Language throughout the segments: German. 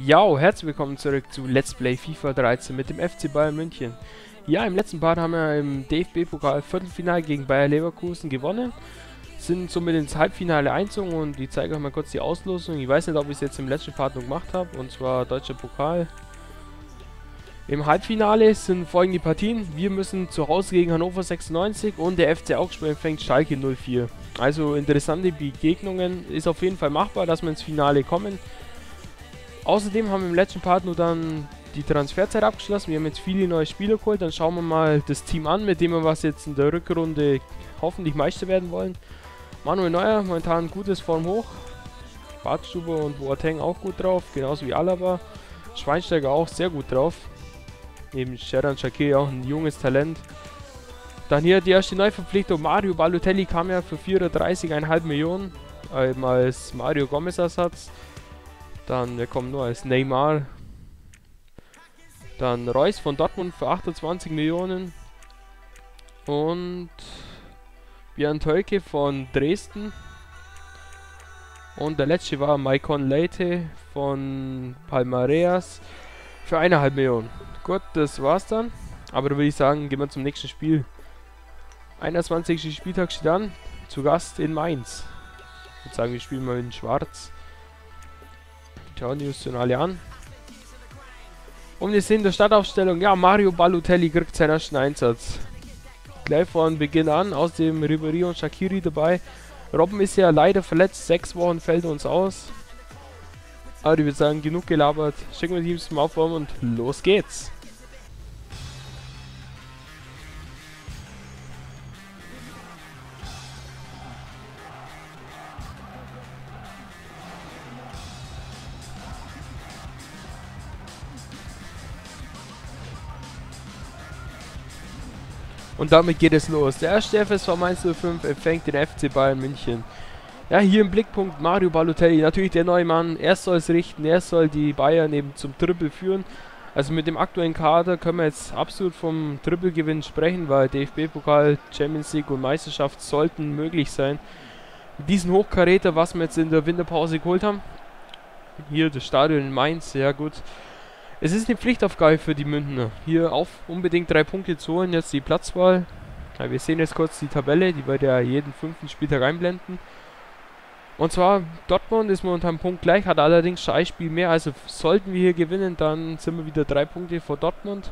Ja, herzlich willkommen zurück zu Let's Play FIFA 13 mit dem FC Bayern München. Ja, im letzten Part haben wir im DFB-Pokal Viertelfinale gegen Bayer Leverkusen gewonnen, sind somit ins Halbfinale einzogen und ich zeige euch mal kurz die Auslosung. Ich weiß nicht, ob ich es jetzt im letzten Part noch gemacht habe, und zwar Deutscher Pokal. Im Halbfinale sind folgende Partien: Wir müssen zu Hause gegen Hannover 96 und der FC Augsburg empfängt Schalke 04. Also interessante Begegnungen, ist auf jeden Fall machbar, dass wir ins Finale kommen. Außerdem haben wir im letzten Part nur dann die Transferzeit abgeschlossen. Wir haben jetzt viele neue Spieler geholt. Dann schauen wir mal das Team an, mit dem wir was jetzt in der Rückrunde hoffentlich Meister werden wollen. Manuel Neuer, momentan gutes Form hoch. Badstuber und Boateng auch gut drauf, genauso wie Alaba. Schweinsteiger auch sehr gut drauf. Neben Xherdan Shaqiri auch ein junges Talent. Dann hier die erste Neuverpflichtung. Mario Balotelli kam ja für 34,5 Millionen als Mario Gomez Ersatz. Dann, wer kommt nur als Neymar? Dann Reus von Dortmund für 28 Millionen. Und Björn Tölke von Dresden. Und der letzte war Maikon Leite von Palmareas für 1,5 Millionen. Gut, das war's dann. Aber da würde ich sagen, gehen wir zum nächsten Spiel. 21. Spieltag steht an. Zu Gast in Mainz. Ich würde sagen, wir spielen mal in Schwarz. Schauen die uns dann alle an. Und wir sehen in der Startaufstellung, ja, Mario Balotelli kriegt seinen ersten Einsatz. Gleich von Beginn an, aus dem Ribéry und Shaqiri dabei. Robben ist ja leider verletzt, 6 Wochen fällt uns aus. Aber ich würde sagen, genug gelabert. Schicken wir die Teams zum Aufwärmen und los geht's. Und damit geht es los. Der erste FSV Mainz 05 empfängt den FC Bayern München. Ja, hier im Blickpunkt Mario Balotelli, natürlich der neue Mann. Er soll es richten, er soll die Bayern eben zum Triple führen. Also mit dem aktuellen Kader können wir jetzt absolut vom Triple-Gewinn sprechen, weil DFB-Pokal, Champions League und Meisterschaft sollten möglich sein. Mit diesen Hochkaräter, was wir jetzt in der Winterpause geholt haben. Hier das Stadion in Mainz, ja gut. Es ist eine Pflichtaufgabe für die Münchner, hier auf unbedingt 3 Punkte zu holen. Jetzt die Platzwahl. Ja, wir sehen jetzt kurz die Tabelle, die wir ja jeden 5. Spieltag einblenden. Und zwar, Dortmund ist momentan punktgleich, hat allerdings ein Spiel mehr. Also sollten wir hier gewinnen, dann sind wir wieder 3 Punkte vor Dortmund.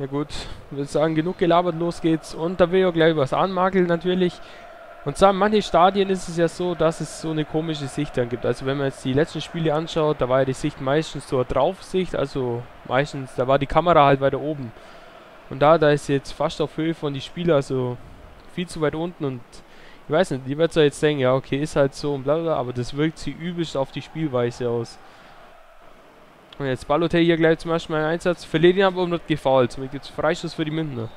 Ja gut, ich würde sagen, genug gelabert, los geht's. Und da will ich auch gleich was anmakeln natürlich. Und zwar in manchen Stadien ist es ja so, dass es so eine komische Sicht dann gibt. Also wenn man jetzt die letzten Spiele anschaut, da war ja die Sicht meistens so eine Draufsicht, also meistens, da war die Kamera halt weiter oben. Und da ist jetzt fast auf Höhe von die Spieler, also viel zu weit unten, und ich weiß nicht, die wird ja jetzt denken, ja okay, ist halt so und bla bla, aber das wirkt sie übelst auf die Spielweise aus. Und jetzt Balotelli hier gleich zum ersten Mal einen Einsatz, verliert ihn aber und wird gefoult, somit gibt es Freistoß für die Münchner.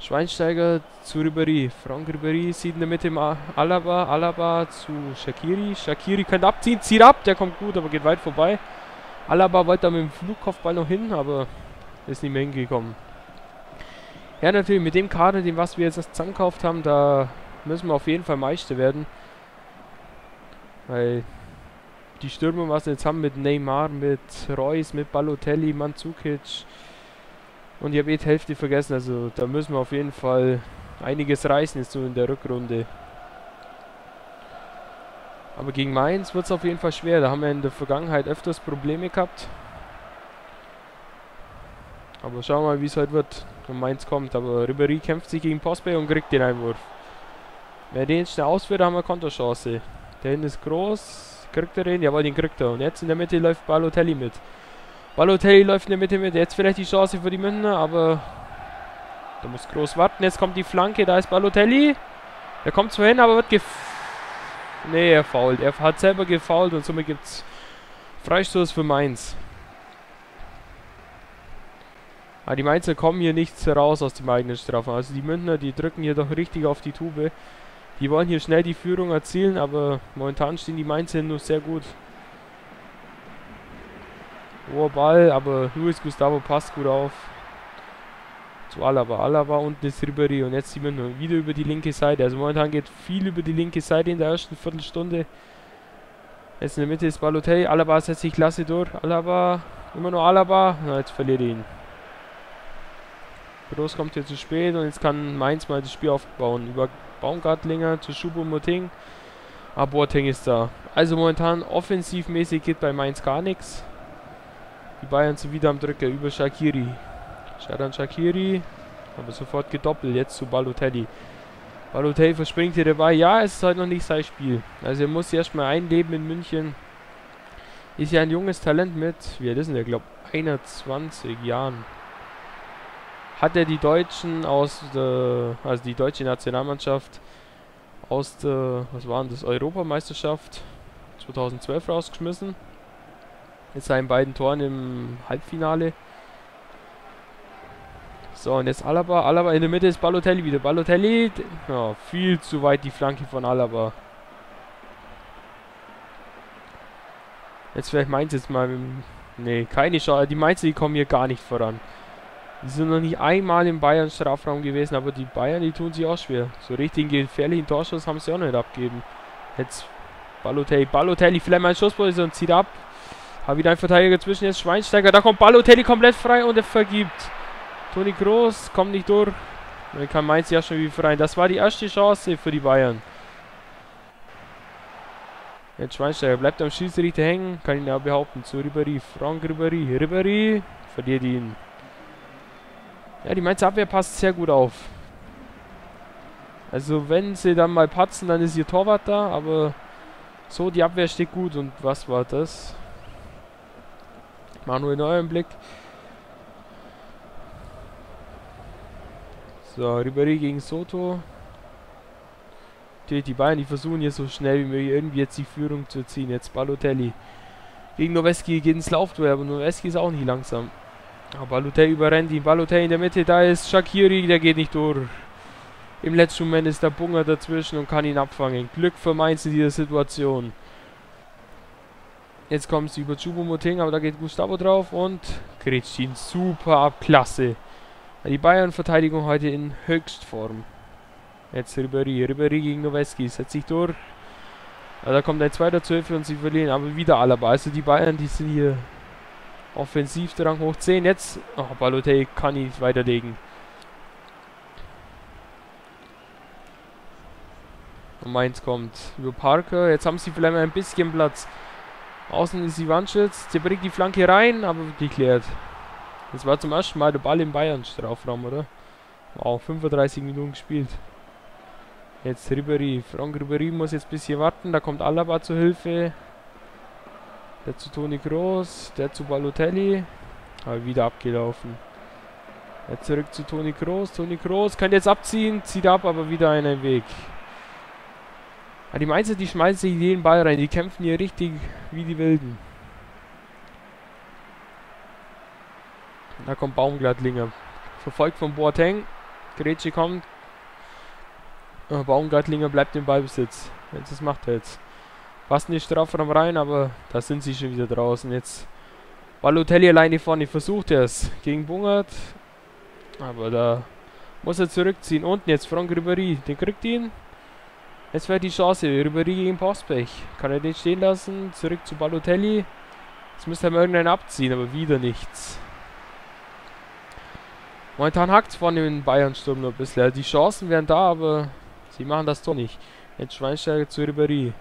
Schweinsteiger zu Ribéry. Franck Ribéry sieht in der Mitte Alaba. Alaba zu Shaqiri. Shaqiri könnte abziehen, zieht ab. Der kommt gut, aber geht weit vorbei. Alaba wollte da mit dem Flugkopfball noch hin, aber ist nicht mehr hingekommen. Ja, natürlich, mit dem Kader, dem was wir jetzt zusammengekauft haben, da müssen wir auf jeden Fall Meister werden. Weil die Stürmer, was wir jetzt haben mit Neymar, mit Reus, mit Balotelli, Mandzukic. Und ich habe die Hälfte vergessen, also da müssen wir auf jeden Fall einiges reißen jetzt so in der Rückrunde. Aber gegen Mainz wird es auf jeden Fall schwer, da haben wir in der Vergangenheit öfters Probleme gehabt. Aber schauen wir mal, wie es heute wird, wenn Mainz kommt. Aber Ribéry kämpft sich gegen Postbay und kriegt den Einwurf. Wenn er den schnell ausführt, haben wir Konterchance. Der hinten ist groß, kriegt er den? Jawohl, den kriegt er. Und jetzt in der Mitte läuft Balotelli mit. Balotelli läuft in der Mitte mit, jetzt vielleicht die Chance für die Münchner, aber da muss Kroos warten, jetzt kommt die Flanke, da ist Balotelli, der kommt zwar hin, aber wird er foult, er hat selber gefoult und somit gibt es Freistoß für Mainz. Aber die Mainzer kommen hier nichts raus aus dem eigenen Strafraum, also die Münchner, die drücken hier doch richtig auf die Tube, die wollen hier schnell die Führung erzielen, aber momentan stehen die Mainzer nur sehr gut. Hoher Ball, aber Luis Gustavo passt gut auf. Zu Alaba. Alaba unten ist Ribéry und jetzt die Münchner wieder über die linke Seite. Also momentan geht viel über die linke Seite in der ersten Viertelstunde. Jetzt in der Mitte ist Balotelli. Alaba setzt die Klasse durch. Alaba. Immer nur Alaba. Na, jetzt verliert er ihn. Kroos kommt hier zu spät und jetzt kann Mainz mal das Spiel aufbauen. Über Baumgartlinger zu Choupo-Moting. Ah, Boateng ist da. Also momentan offensivmäßig geht bei Mainz gar nichts. Die Bayern sind wieder am Drücker über Shaqiri. Xherdan Shaqiri. Aber sofort gedoppelt. Jetzt zu Balotelli. Balotelli verspringt hier dabei. Ja, es ist halt noch nicht sein Spiel. Also er muss sich erstmal einleben in München. Ist ja ein junges Talent mit, wie alt ist denn der, glaube 21 Jahren. Hat er die Deutschen aus der, also die deutsche Nationalmannschaft aus der, was war denn das, Europameisterschaft 2012 rausgeschmissen. Mit seinen beiden Toren im Halbfinale. So, und jetzt Alaba. Alaba in der Mitte ist Balotelli wieder. Balotelli. Ja, viel zu weit die Flanke von Alaba. Jetzt vielleicht Mainz jetzt mal. Ne, keine Chance. Die Mainzer, die kommen hier gar nicht voran. Die sind noch nicht einmal im Bayern-Strafraum gewesen, aber die Bayern, die tun sich auch schwer. So richtig gefährlichen Torschuss haben sie auch nicht abgegeben. Jetzt Balotelli. Balotelli, vielleicht mal ein Schussposition, zieht ab. Hat wieder ein Verteidiger zwischen, jetzt Schweinsteiger. Da kommt Balotelli komplett frei und er vergibt. Toni Kroos kommt nicht durch. Dann kann Mainz ja schon wieder befreien. Das war die erste Chance für die Bayern. Jetzt Schweinsteiger bleibt am Schiedsrichter hängen. Kann ihn aber behaupten. Zu Ribéry. Franck Ribéry. Ribéry verliert ihn. Ja, die Mainzer Abwehr passt sehr gut auf. Also wenn sie dann mal patzen, dann ist ihr Torwart da. Aber so, die Abwehr steht gut. Und was war das? Manuel Neuer im Blick. So, Ribéry gegen Soto. Die Bayern, die versuchen hier so schnell wie möglich irgendwie jetzt die Führung zu ziehen. Jetzt Balotelli. Gegen Noveski geht ins Laufduell, aber Noveski ist auch nicht langsam. Aber Balotelli überrennt ihn. Balotelli in der Mitte, da ist Shaqiri, der geht nicht durch. Im letzten Moment ist der Bunger dazwischen und kann ihn abfangen. Glück für Mainz in dieser Situation. Jetzt kommt sie über Choupo-Moting, aber da geht Gustavo drauf und kriegt ihn super ab. Klasse. Die Bayern-Verteidigung heute in Höchstform. Jetzt Ribéry. Ribéry gegen Noveski. Setzt sich durch. Also da kommt ein zweiter zur Hilfe und sie verlieren. Aber wieder Alaba. Also die Bayern, die sind hier offensiv der Rang hoch 10. Jetzt. Oh, Balotelli kann ihn nicht weiterlegen. Und Mainz kommt über Parker. Jetzt haben sie vielleicht mal ein bisschen Platz. Außen ist Ivanschitz. Der bringt die Flanke rein, aber geklärt. Das war zum ersten Mal der Ball im Bayern-Strafraum, oder? Wow, 35 Minuten gespielt. Jetzt Ribéry. Franck Ribéry muss jetzt ein bisschen warten. Da kommt Alaba zur Hilfe. Der zu Toni Kroos. Der zu Balotelli. Aber wieder abgelaufen. Jetzt zurück zu Toni Kroos. Toni Kroos kann jetzt abziehen. Zieht ab, aber wieder einen Weg. Aber die Mainzer, die schmeißen sich jeden Ball rein. Die kämpfen hier richtig wie die Wilden. Da kommt Baumgartlinger. Verfolgt von Boateng. Grätsche kommt. Baumgartlinger bleibt im Ballbesitz. Jetzt, das macht er jetzt. Passt nicht Strafraum rein, aber da sind sie schon wieder draußen. Jetzt Balotelli alleine vorne. Versucht er es gegen Bungert. Aber da muss er zurückziehen. Unten jetzt Franck Ribéry. Den kriegt ihn. Jetzt wäre die Chance. Ribéry gegen Postpech. Kann er den stehen lassen. Zurück zu Balotelli. Jetzt müsste er mal irgendeinen abziehen, aber wieder nichts. Momentan hakt es vorne in Bayern-Sturm nur ein bisschen. Also die Chancen wären da, aber sie machen das doch nicht. Jetzt Schweinsteiger zu Ribéry.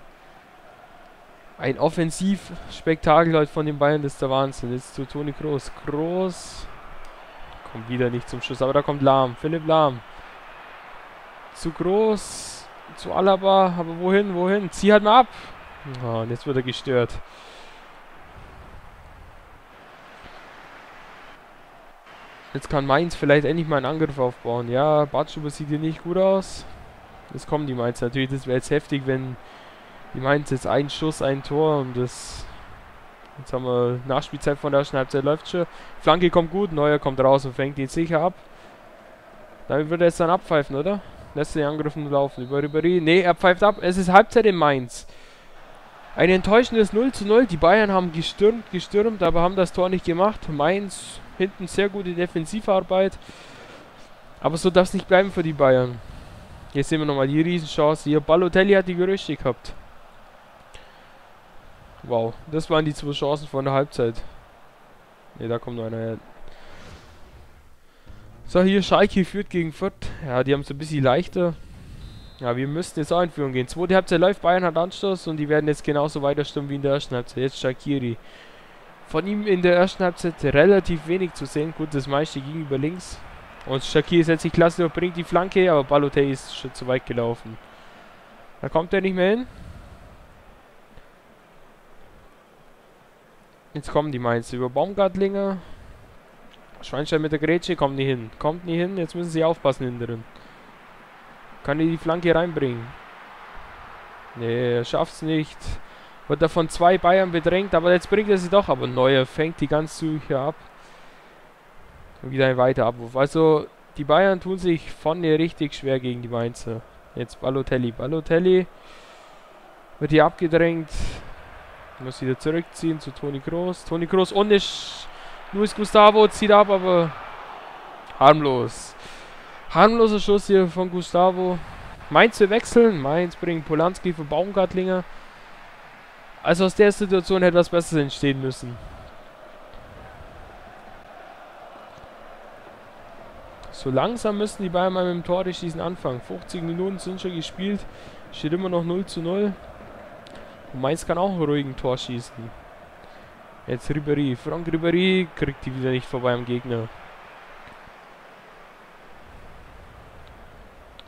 Ein Offensivspektakel heute von den Bayern, das ist der Wahnsinn. Jetzt zu Toni Kroos. Kroos kommt wieder nicht zum Schuss, aber da kommt Lahm. Philipp Lahm. Zu Kroos, zu Alaba, aber wohin, wohin? Zieh halt mal ab. Oh, und jetzt wird er gestört. Jetzt kann Mainz vielleicht endlich mal einen Angriff aufbauen. Ja, Badstuber sieht hier nicht gut aus. Jetzt kommen die Mainz natürlich. Das wäre jetzt heftig, wenn die Mainz jetzt einen Schuss, ein Tor und das... Jetzt haben wir Nachspielzeit von der ersten Halbzeit, läuft schon. Flanke kommt gut, Neuer kommt raus und fängt ihn sicher ab. Damit wird er jetzt dann abpfeifen, oder? Lässt den Angriff nur laufen. Über Ribéry. Ne, er pfeift ab. Es ist Halbzeit in Mainz. Ein enttäuschendes 0:0. Die Bayern haben gestürmt, aber haben das Tor nicht gemacht. Mainz... Hinten sehr gute Defensivarbeit. Aber so darf es nicht bleiben für die Bayern. Jetzt sehen wir nochmal die Riesenchance hier. Balotelli hat die Gerüchte gehabt. Wow, das waren die 2 Chancen von der Halbzeit. Ne, da kommt noch einer her. So, hier Schalke führt gegen Fürth. Ja, die haben es ein bisschen leichter. Ja, wir müssten jetzt auch in Führung gehen. Zweite Halbzeit läuft, Bayern hat Anstoß und die werden jetzt genauso weiter stürmen wie in der ersten Halbzeit. Jetzt Shaqiri. Von ihm in der ersten Halbzeit relativ wenig zu sehen. Gut, das meiste ging über links. Und Shaqiri setzt sich klasse und bringt die Flanke, aber Balotelli ist schon zu weit gelaufen. Da kommt er nicht mehr hin. Jetzt kommen die Mainz über Baumgartlinger. Schweinsteiger mit der Grätsche, kommt nie hin. Kommt nie hin, jetzt müssen sie aufpassen hinten drin. Kann die Flanke reinbringen? Nee, schafft's nicht. Wird da von 2 Bayern bedrängt, aber jetzt bringt er sie doch. Aber Neuer fängt die ganz zügig ab. Und wieder ein weiter Abwurf. Also, die Bayern tun sich vorne richtig schwer gegen die Mainzer. Jetzt Balotelli. Balotelli wird hier abgedrängt. Muss wieder zurückziehen zu Toni Kroos. Toni Kroos ohne Luis Gustavo zieht ab, aber harmlos. Harmloser Schuss hier von Gustavo. Mainz zu wechseln. Mainz bringt Polanski für Baumgartlinger. Also aus der Situation hätte was Besseres entstehen müssen. So langsam müssen die Bayern mal mit dem Tor durch diesen Anfang. 50 Minuten sind schon gespielt. Steht immer noch 0:0. Und Mainz kann auch einen ruhigen Tor schießen. Jetzt Ribéry. Franck Ribéry kriegt die wieder nicht vorbei am Gegner.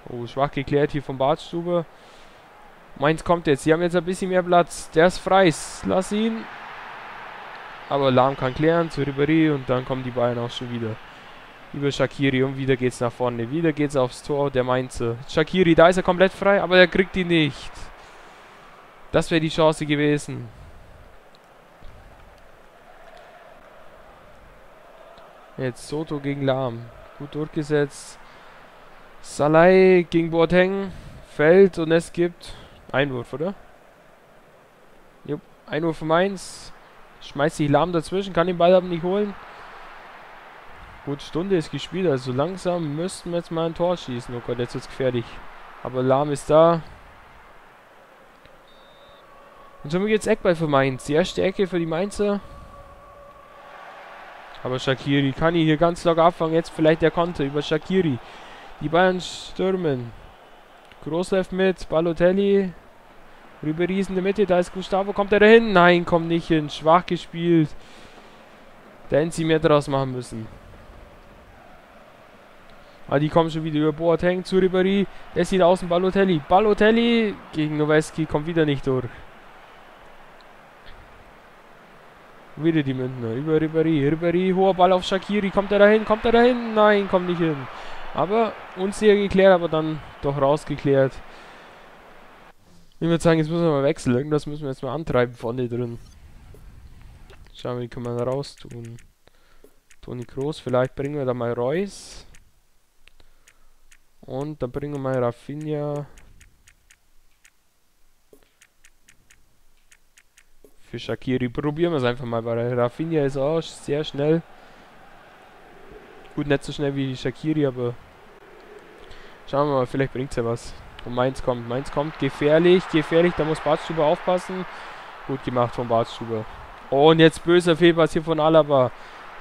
Oh, schwach geklärt hier vom Badstuber. Mainz kommt jetzt. Sie haben jetzt ein bisschen mehr Platz. Der ist frei. Lass ihn. Aber Lahm kann klären zu Ribéry und dann kommen die Bayern auch schon wieder. Über Shaqiri und wieder geht's nach vorne. Wieder geht's aufs Tor der Mainzer. Shaqiri, da ist er komplett frei, aber er kriegt ihn nicht. Das wäre die Chance gewesen. Jetzt Soto gegen Lahm. Gut durchgesetzt. Salai gegen Boateng. Fällt und es gibt Einwurf, oder? Jupp, Einwurf für Mainz. Schmeißt sich Lahm dazwischen, kann den Ball aber nicht holen. Gut, Stunde ist gespielt, also langsam müssten wir jetzt mal ein Tor schießen. Oh Gott, jetzt ist es gefährlich. Aber Lahm ist da. Und somit geht es Eckball für Mainz. Die erste Ecke für die Mainzer. Aber Shaqiri kann ihn hier ganz locker abfangen. Jetzt vielleicht der Konter über Shaqiri. Die Bayern stürmen. Kroos läuft mit, Balotelli. Ribéry ist in der Mitte, da ist Gustavo. Kommt er da hin? Nein, kommt nicht hin. Schwach gespielt. Da hätten sie mehr draus machen müssen. Ah, die kommen schon wieder über Boateng zu Ribéry. Der sieht außen Balotelli. Balotelli gegen Noveski kommt wieder nicht durch. Wieder die Münchner über Ribéry. Ribéry, hoher Ball auf Shaqiri. Kommt er dahin? Kommt er dahin? Nein, kommt nicht hin. Aber unsicher geklärt, aber dann doch rausgeklärt. Ich würde sagen, jetzt müssen wir mal wechseln. Irgendwas müssen wir jetzt mal antreiben vorne drin. Schauen wir, wie können wir da raus tun. Toni Kroos, vielleicht bringen wir da mal Reus. Und dann bringen wir mal Rafinha für Shaqiri. Probieren wir es einfach mal, weil Rafinha ist auch sehr schnell. Gut, nicht so schnell wie Shaqiri, aber schauen wir mal, vielleicht bringt es ja was. Und Mainz kommt. Mainz kommt. Gefährlich, gefährlich. Da muss Badstuber aufpassen. Gut gemacht von Badstuber. Oh, und jetzt böser Fehlpass hier von Alaba.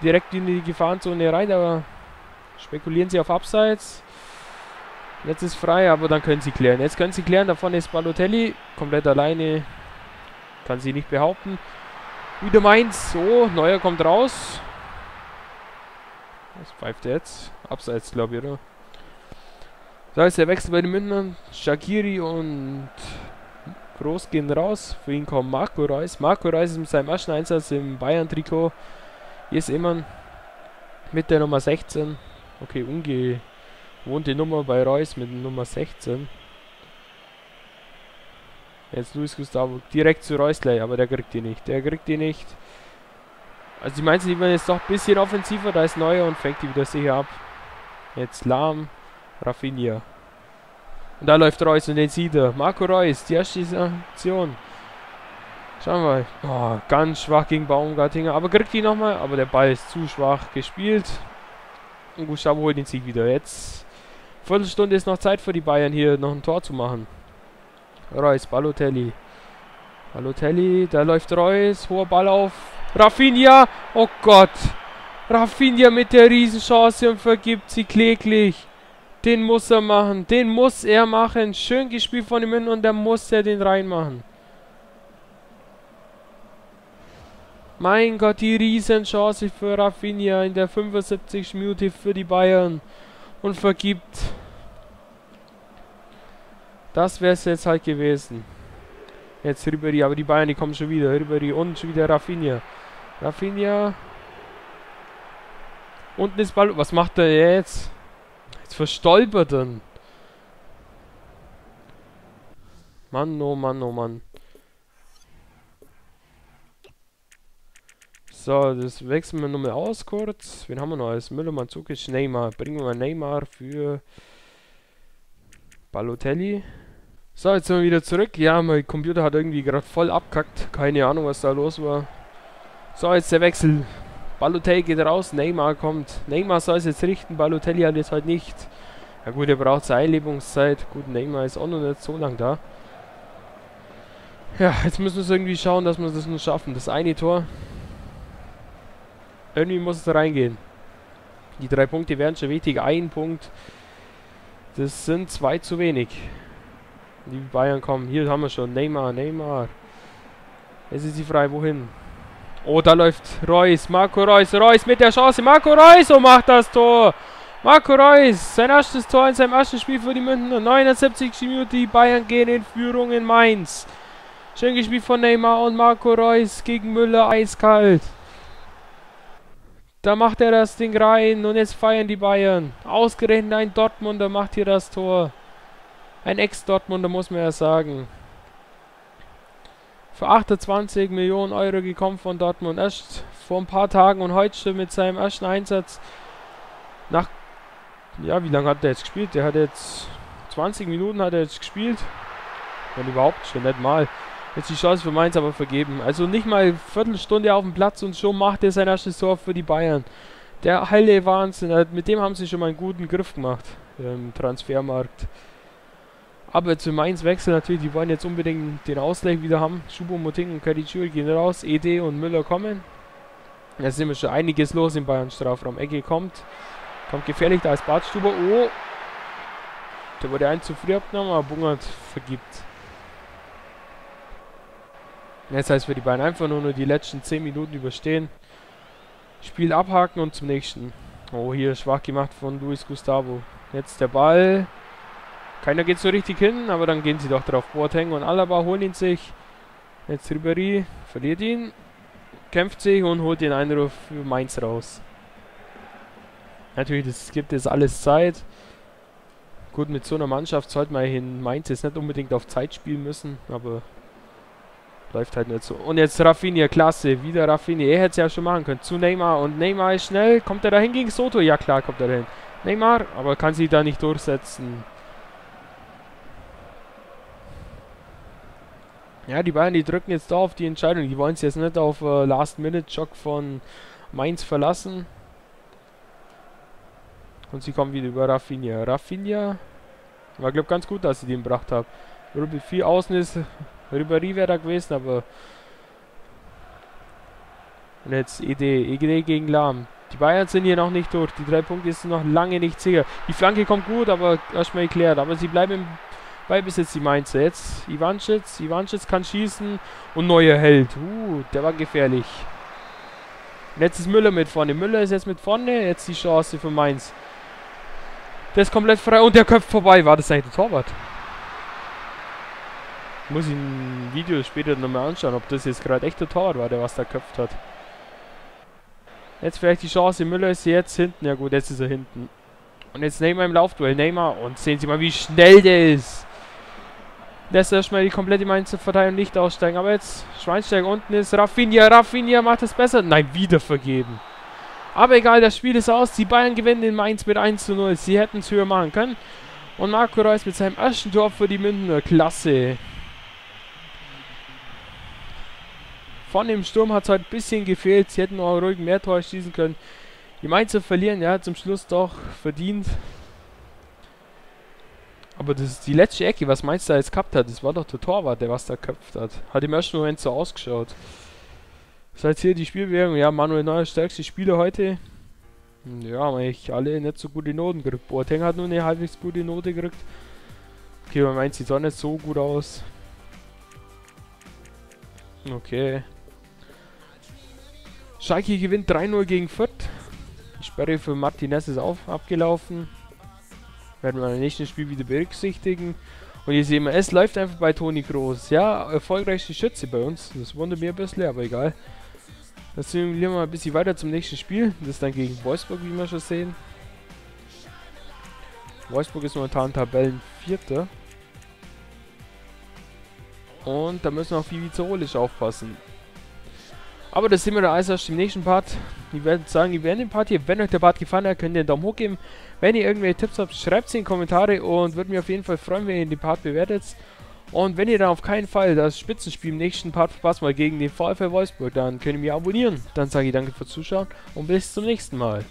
Direkt in die Gefahrenzone rein, aber spekulieren sie auf Abseits. Jetzt ist frei, aber dann können sie klären. Jetzt können sie klären. Da vorne ist Balotelli. Komplett alleine. Kann sie nicht behaupten. Wieder Mainz. So, Neuer kommt raus. Was pfeift er jetzt? Abseits, glaube ich, oder? So, ist der Wechsel bei den Mündern. Shaqiri und Kroos gehen raus. Für ihn kommt Marco Reus. Marco Reus ist mit seinem ersten Einsatz im Bayern-Trikot. Hier ist Eman mit der Nummer 16. Okay, ungewohnte Nummer bei Reus mit Nummer 16. Jetzt Luis Gustavo direkt zu Reus gleich, aber der kriegt die nicht. Der kriegt die nicht. Also die Mainzer, die werden jetzt doch ein bisschen offensiver. Da ist Neuer und fängt die wieder sicher ab. Jetzt Lahm, Rafinha. Und da läuft Reus und den sieht er. Marco Reus, die erste Aktion. Schauen wir mal. Oh, ganz schwach gegen Baumgartlinger. Aber kriegt die nochmal. Aber der Ball ist zu schwach gespielt. Und Gustavo holt den Sieg wieder. Jetzt Viertelstunde ist noch Zeit für die Bayern hier noch ein Tor zu machen. Reus, Balotelli. Balotelli, da läuft Reus, hoher Ball auf Rafinha, oh Gott, Rafinha mit der Riesenchance und vergibt sie kläglich. Den muss er machen, den muss er machen. Schön gespielt von ihm hin und da muss er den reinmachen. Mein Gott, die Riesenchance für Rafinha in der 75. Minute für die Bayern und vergibt. Das wäre es jetzt halt gewesen. Jetzt Ribéry, aber die Bayern, die kommen schon wieder. Ribéry und schon wieder Rafinha. Rafinha. Unten ist Ball. Was macht er jetzt? Jetzt verstolpert er. Mann, oh Mann, oh Mann. So, das wechseln wir nochmal aus kurz. Wen haben wir noch? Als Müller, Mandzukic, Neymar. Bringen wir mal Neymar für Balotelli. So, jetzt sind wir wieder zurück. Ja, mein Computer hat irgendwie gerade voll abkackt. Keine Ahnung, was da los war. So, jetzt der Wechsel. Balotelli geht raus, Neymar kommt. Neymar soll es jetzt richten, Balotelli hat jetzt halt nicht. Ja gut, er braucht seine Einlebungszeit. Gut, Neymar ist auch noch nicht so lang da. Ja, jetzt müssen wir irgendwie schauen, dass wir das nur schaffen. Das eine Tor. Irgendwie muss es reingehen. Die 3 Punkte wären schon wichtig. 1 Punkt. Das sind 2 zu wenig. Die Bayern kommen. Hier haben wir schon. Neymar, Neymar. Es ist die Frage, wohin? Oh, da läuft Reus. Marco Reus. Reus mit der Chance. Marco Reus. Oh, macht das Tor. Marco Reus. Sein erstes Tor in seinem ersten Spiel für die Münchner. 79. Minute. Die Bayern gehen in Führung in Mainz. Schön gespielt von Neymar und Marco Reus gegen Müller. Eiskalt. Da macht er das Ding rein. Und jetzt feiern die Bayern. Ausgerechnet ein Dortmunder macht hier das Tor. Ein Ex-Dortmunder, muss man ja sagen. Für 28 Millionen Euro gekommen von Dortmund. Erst vor ein paar Tagen und heute schon mit seinem ersten Einsatz. Nach, ja, wie lange hat der jetzt gespielt? Der hat jetzt 20 Minuten hat er jetzt gespielt. Wenn überhaupt, schon nicht mal. Jetzt die Chance für Mainz aber vergeben. Also nicht mal eine Viertelstunde auf dem Platz und schon macht er sein erstes Tor für die Bayern. Der helle Wahnsinn. Mit dem haben sie schon mal einen guten Griff gemacht im Transfermarkt. Aber zu Mainz wechseln natürlich, die wollen jetzt unbedingt den Ausgleich wieder haben. Choupo-Moting und Karichuri gehen raus, Ede und Müller kommen. Da sind wir schon einiges los im Bayern-Strafraum. Ecke kommt gefährlich, da ist Badstuber. Oh, der wurde ein zu früh abgenommen, aber Bungert vergibt. Jetzt heißt es für die Bayern einfach nur die letzten 10 Minuten überstehen. Spiel abhaken und zum nächsten. Oh, hier schwach gemacht von Luis Gustavo. Jetzt der Ball. Keiner geht so richtig hin, aber dann gehen sie doch drauf. Boateng und Alaba holen ihn sich. Jetzt Ribéry verliert ihn, kämpft sich und holt den Einwurf für Mainz raus. Natürlich, das gibt es alles Zeit. Gut, mit so einer Mannschaft sollte man in Mainz jetzt nicht unbedingt auf Zeit spielen müssen, aber läuft halt nicht so. Und jetzt Rafinha, klasse, wieder Rafinha. Er hätte es ja schon machen können. Zu Neymar und Neymar ist schnell. Kommt er dahin gegen Soto? Ja klar, kommt er dahin. Neymar, aber kann sich da nicht durchsetzen. Ja, die Bayern, die drücken jetzt da auf die Entscheidung. Die wollen es jetzt nicht auf Last-Minute-Jock von Mainz verlassen. Und sie kommen wieder über Rafinha. Rafinha war, glaube ich, ganz gut, dass sie den gebracht haben. Rüber viel außen ist. Ribéry wäre da gewesen, aber... Und jetzt Ede gegen Lahm. Die Bayern sind hier noch nicht durch. Die 3 Punkte sind noch lange nicht sicher. Die Flanke kommt gut, aber erstmal geklärt. Aber sie bleiben im... Bis jetzt die Mainzer. Jetzt Ivanschitz kann schießen und Neuer hält. Der war gefährlich. Und jetzt ist Müller mit vorne. Müller ist jetzt mit vorne. Jetzt die Chance für Mainz. Der ist komplett frei und der köpft vorbei. War das eigentlich der Torwart? Muss ich ein Video später nochmal anschauen, ob das jetzt gerade echt der Torwart war, der was da köpft hat. Jetzt vielleicht die Chance. Müller ist jetzt hinten. Ja gut, jetzt ist er hinten. Und jetzt Neymar im Laufduell. Neymar. Und sehen Sie mal, wie schnell der ist. Lässt erstmal die komplette Mainzer Verteidigung nicht aussteigen. Aber jetzt Schweinsteiger unten ist. Rafinha. Rafinha macht es besser. Nein, wieder vergeben. Aber egal, das Spiel ist aus. Die Bayern gewinnen in Mainz mit 1:0. Sie hätten es höher machen können. Und Marco Reus mit seinem ersten Tor für die Münchner. Klasse. Von dem Sturm hat es heute ein bisschen gefehlt. Sie hätten auch ruhig mehr Tore schießen können. Die Mainzer verlieren, ja, zum Schluss doch verdient. Aber das ist die letzte Ecke, was Mainz da jetzt gehabt hat. Das war doch der Torwart, der was da geköpft hat. Hat im ersten Moment so ausgeschaut. Das heißt hier die Spielbewegung. Ja, Manuel Neuer, stärkste Spieler heute. Ja, haben eigentlich alle nicht so gute Noten gekriegt. Boateng hat nur eine halbwegs gute Note gekriegt. Okay, bei Mainz sieht es auch nicht so gut aus. Okay. Schalke gewinnt 3-0 gegen Fürth. Die Sperre für Martinez ist auch abgelaufen. Werden wir im nächsten Spiel wieder berücksichtigen. Und hier sehen wir, es läuft einfach bei Toni Kroos. Ja, erfolgreichste Schütze bei uns. Das wundert mir ein bisschen, aber egal. Dann gehen wir mal ein bisschen weiter zum nächsten Spiel. Das ist dann gegen Wolfsburg, wie wir schon sehen. Wolfsburg ist momentan Tabellenvierter. Und da müssen wir auf Vivizoolisch aufpassen. Aber das sehen wir dann also im nächsten Part. Ich werde sagen, wir werden den Part hier. Wenn euch der Part gefallen hat, könnt ihr einen Daumen hoch geben. Wenn ihr irgendwelche Tipps habt, schreibt sie in die Kommentare. Und würde mich auf jeden Fall freuen, wenn ihr den Part bewertet. Und wenn ihr dann auf keinen Fall das Spitzenspiel im nächsten Part verpasst, mal gegen den VfL Wolfsburg, dann könnt ihr mich abonnieren. Dann sage ich danke fürs Zuschauen und bis zum nächsten Mal.